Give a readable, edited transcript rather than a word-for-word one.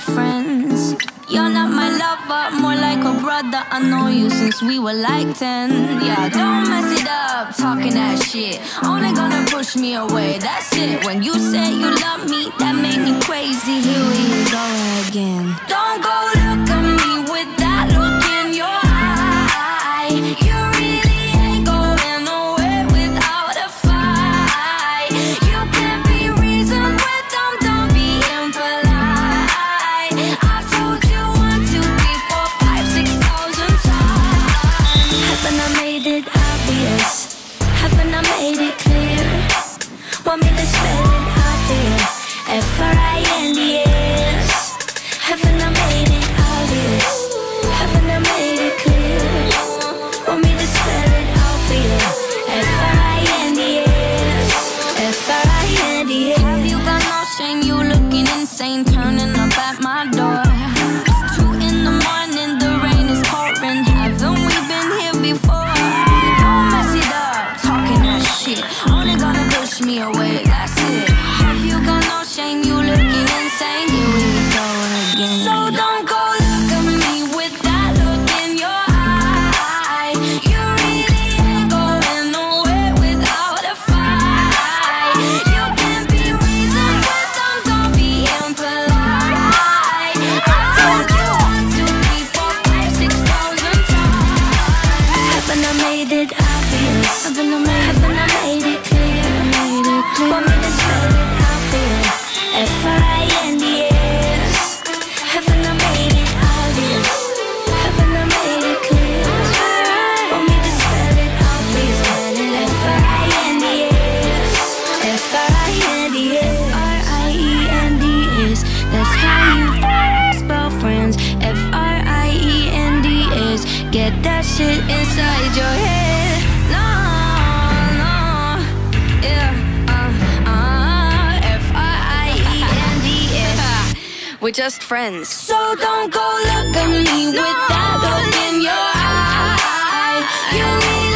friends. You're not my lover, more like a brother. I know you since we were like 10. Yeah, don't mess it up, talking that shit. Only gonna push me away, that's it. When you say you love me, that made me crazy. Here we go again. Don't go look at me with that look in your eye. You really ain't going nowhere without a fight. You can't be reasoned with them, don't be impolite. I told you 1, 2, 3, 4, 5, 6,000 times. Haven't I made it obvious? Haven't I made it clear? Want me to spell it out there? F-R-I-N-D-S. Haven't I made it obvious? Haven't I made it clear? Want me to spell it out for you? F-R-I-N-D-S. F-R-I-N-D-S. Have you got no shame? You looking insane, turning up at my door. It's 2 in the morning, the rain is pouring. Haven't we been here before? Don't mess it up, talking that shit. Only gonna push me away, that's it. Have you got no shame? You looking insane. Here we go again. So don't go look at me with that look in your eye. You really ain't going nowhere without a fight. You can't be reasoned with them, don't be impolite. I told you 1, 2, 3, 4, 5, 6,000 times. Haven't I made it obvious? Haven't I made it clear? Want me to spell it out for you? F-R-I-N-D-S. Haven't I made it obvious? Haven't I made it clear? Want me to spell it out for you? F-R-I-N-D-S. F-R-I-N-D-S. F-R-I-E-N-D-S. That's how you spell friends. F-R-I-E-N-D-S. Get that shit inside your head. No, no, yeah. We're just friends. So don't go look at me with that look in your eye.